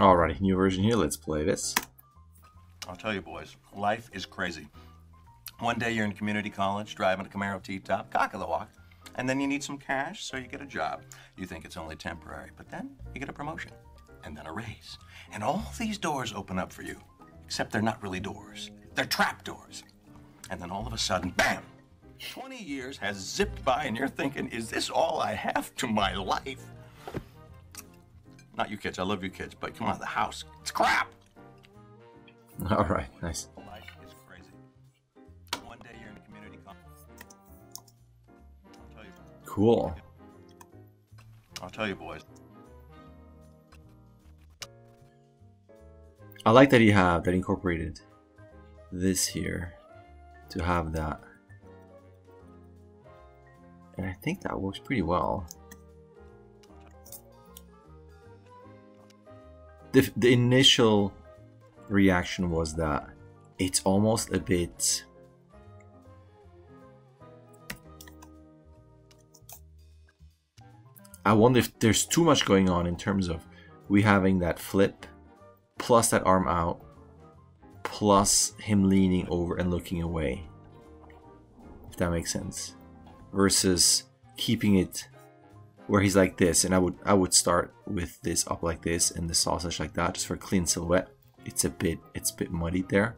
Alrighty, new version here. Let's play this. I'll tell you, boys, life is crazy. One day you're in community college, driving a Camaro T-top, cock of the walk, and then you need some cash, so you get a job. You think it's only temporary, but then you get a promotion, and then a raise. And all these doors open up for you, except they're not really doors. They're trap doors. And then all of a sudden, bam! 20 years has zipped by, and you're thinking, is this all I have to my life? Not you kids, I love you kids, but come on, the house, it's crap! All right, nice. Life is crazy. One day you're in a community college. Cool. I'll tell you, boys. I like that you have that incorporated this here to have that. And I think that works pretty well. The initial reaction was that it's almost a bit I wonder if there's too much going on in terms of we having that flip plus that arm out plus him leaning over and looking away, if that makes sense, versus keeping it where he's like this. And I would start with this up like this and the sausage like that just for a clean silhouette. It's a bit muddied there.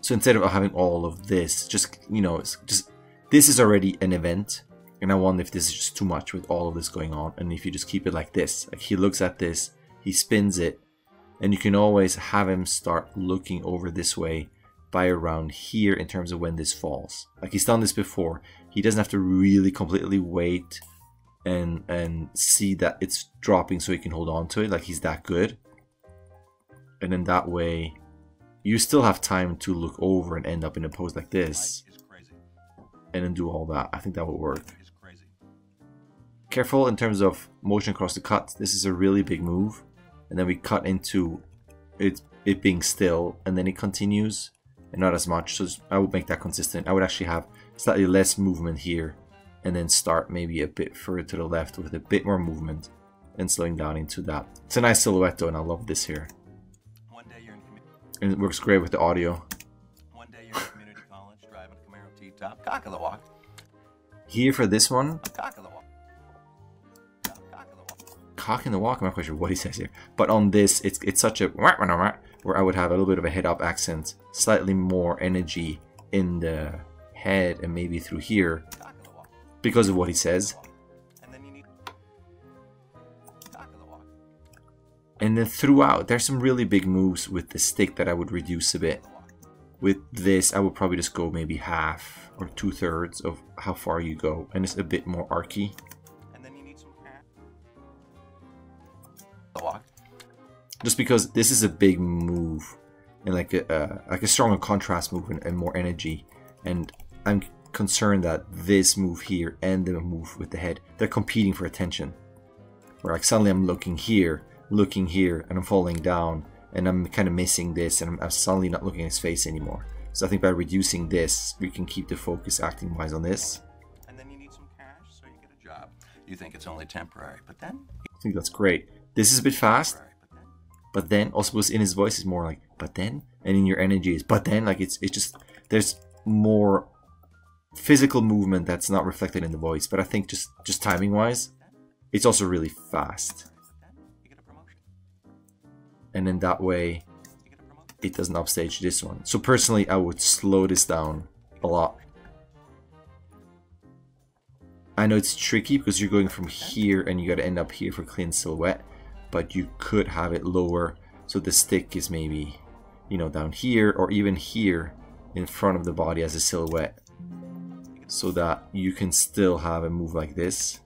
So instead of having all of this, just, you know, it's just, this is already an event, and I wonder if this is just too much with all of this going on. And if you just keep it like this, like he looks at this, he spins it, and you can always have him start looking over this way by around here in terms of when this falls. Like he's done this before. He doesn't have to really completely wait and see that it's dropping so he can hold on to it. Like he's that good. And in that way, you still have time to look over and end up in a pose like this, and then do all that. I think that would work. Careful in terms of motion across the cut. This is a really big move, and then we cut into it being still, and then it continues, and not as much. So I would make that consistent. I would actually have slightly less movement here, and then start maybe a bit further to the left with a bit more movement, and slowing down into that. It's a nice silhouette though, and I love this here. And it works great with the audio. One day you're in community college, driving a Camaro T-top, cock of the walk. Here for this one, cock of the walk. Cock in the walk. I'm not quite sure what he says here, but on this, it's such a where I would have a little bit of a head up accent, slightly more energy in the head and maybe through here because of what he says. And then throughout, there's some really big moves with the stick that I would reduce a bit. With this, I would probably just go maybe half or 2/3 of how far you go, and it's a bit more archy. And then you need some walk. Just because this is a big move, and like a stronger contrast move and more energy. And I'm concerned that this move here and the move with the head, they're competing for attention. Where like suddenly I'm looking here, and I'm falling down, and I'm kind of missing this, and I'm suddenly not looking at his face anymore. So I think by reducing this, we can keep the focus acting wise on this. And then you need some cash, so you get a job. You think it's only temporary, but then I think that's great. This is a bit fast, but then also in his voice is more like but then, and in your energy is but then. Like it's just, there's more physical movement that's not reflected in the voice. But I think just timing wise, it's also really fast. And in that way, it doesn't upstage this one. So personally, I would slow this down a lot. I know it's tricky because you're going from here and you got to end up here for clean silhouette, but you could have it lower. So the stick is maybe, you know, down here or even here in front of the body as a silhouette, so that you can still have a move like this.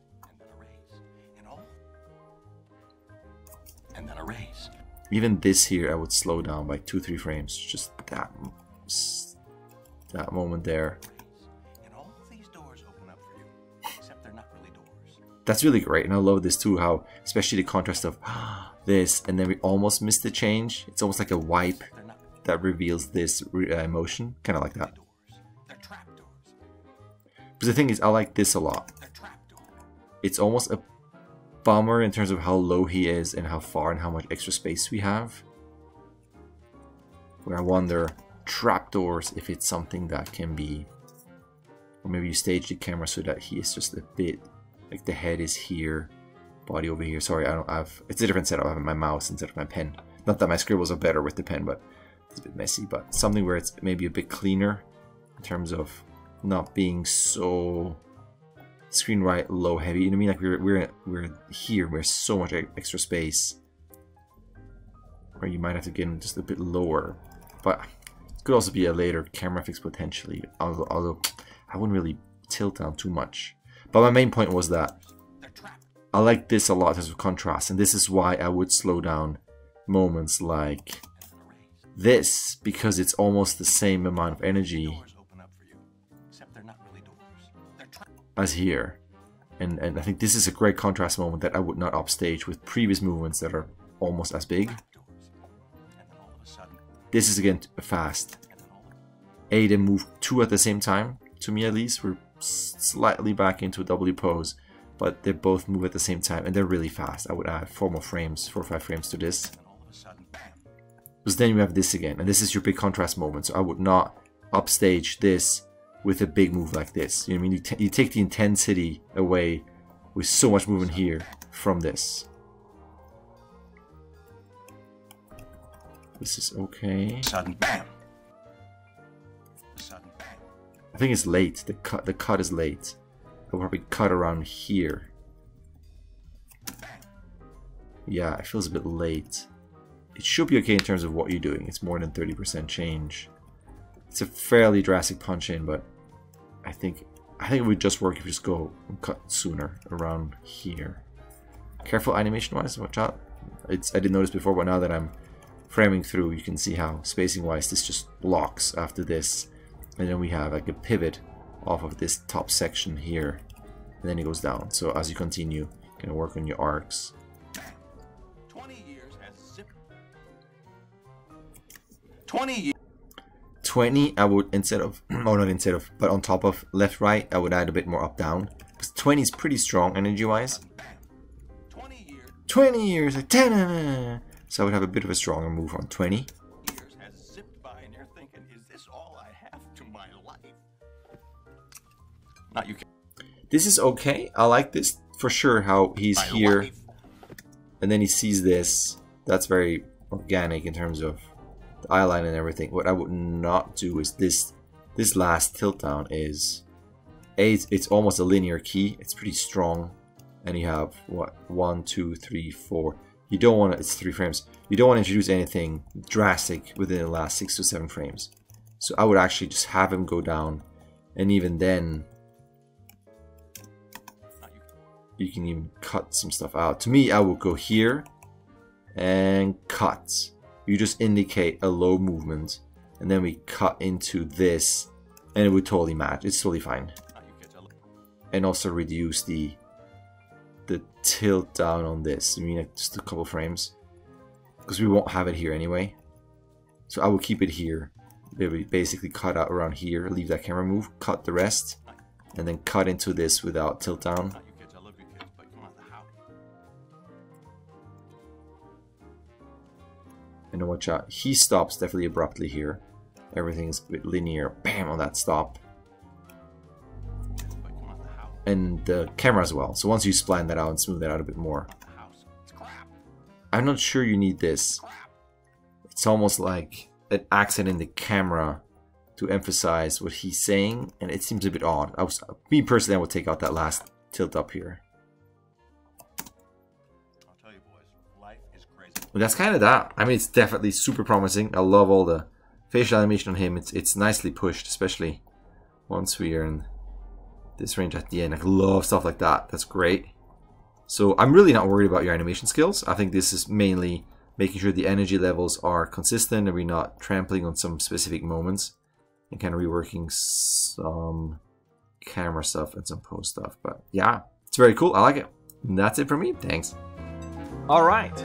And then a raise. Even this here, I would slow down by 2-3 frames, just that moment there. And all these doors open up for you, except they're not really doors. That's really great, and I love this too, how especially the contrast of this, and then we almost missed the change. It's almost like a wipe that reveals this emotion, kind of like that. They're trap doors. But the thing is, I like this a lot. It's almost a Bomber in terms of how low he is and how far and how much extra space we have. Where I wonder, trapdoors, if it's something that can be... Or maybe you stage the camera so that he is just a bit... Like the head is here, body over here. Sorry, I don't have... It's a different setup. I have my mouse instead of my pen. Not that my scribbles are better with the pen, but it's a bit messy. But something where it's maybe a bit cleaner in terms of not being so... Screen right, low, heavy. You know what I mean? Like we're here. We're so much extra space. Where you might have to get them just a bit lower, but it could also be a later camera fix potentially. Although I wouldn't really tilt down too much. But my main point was that I like this a lot in terms of contrast, and this is why I would slow down moments like this, because it's almost the same amount of energy as here, and I think this is a great contrast moment that I would not upstage with previous movements that are almost as big. This is again fast. A, they move two at the same time, to me at least. We're slightly back into a W pose, but they both move at the same time and they're really fast. I would add 4 or 5 frames to this, because then you have this again, and this is your big contrast moment. So I would not upstage this with a big move like this. You know what I mean? You take the intensity away with so much movement here from this. This is okay. Sudden bam. Sudden bam. I think it's late. The cut is late. I'll probably cut around here. Yeah, it feels a bit late. It should be okay in terms of what you're doing. It's more than 30% change. It's a fairly drastic punch in, but I think it would just work if you just go and cut sooner around here. Careful animation-wise, watch out. I didn't notice before, but now that I'm framing through, you can see how spacing-wise this just blocks after this, and then we have like a pivot off of this top section here, and then it goes down. So as you continue, you can work on your arcs. Twenty, I would but on top of left, right, I would add a bit more up, down. Because 20 is pretty strong energy-wise. 20 years, like ta-da! So I would have a bit of a stronger move on 20. Years has zipped by, and you're thinking, is this all I have to my life? Not you. This is okay. I like this for sure. How he's my here, life. And then he sees this. That's very organic in terms of the eyeline and everything. What I would not do is this last tilt down is A, it's almost a linear key. It's pretty strong, and you have what, 1, 2, 3, 4. You don't want to, it's 3 frames. You don't want to introduce anything drastic within the last 6 to 7 frames. So I would actually just have him go down, and even then you can even cut some stuff out. To me, I would go here and cut. You just indicate a low movement, and then we cut into this, and it would totally match. It's totally fine. And also reduce the tilt down on this. I mean, like just a couple frames, because we won't have it here anyway. So I will keep it here. We basically cut out around here, leave that camera move, cut the rest, and then cut into this without tilt down. And watch out, he stops definitely abruptly here. Everything's a bit linear, bam, on that stop. And the camera as well. So once you spline that out and smooth that out a bit more. I'm not sure you need this. It's almost like an accent in the camera to emphasize what he's saying, and it seems a bit odd. Me personally, I would take out that last tilt up here. But that's kind of that. I mean, it's definitely super promising. I love all the facial animation on him. It's nicely pushed, especially once we are in this range at the end. I love stuff like that. That's great. So I'm really not worried about your animation skills. I think this is mainly making sure the energy levels are consistent and we're not trampling on some specific moments, and kind of reworking some camera stuff and some pose stuff. But yeah, it's very cool. I like it. And that's it for me. Thanks. All right.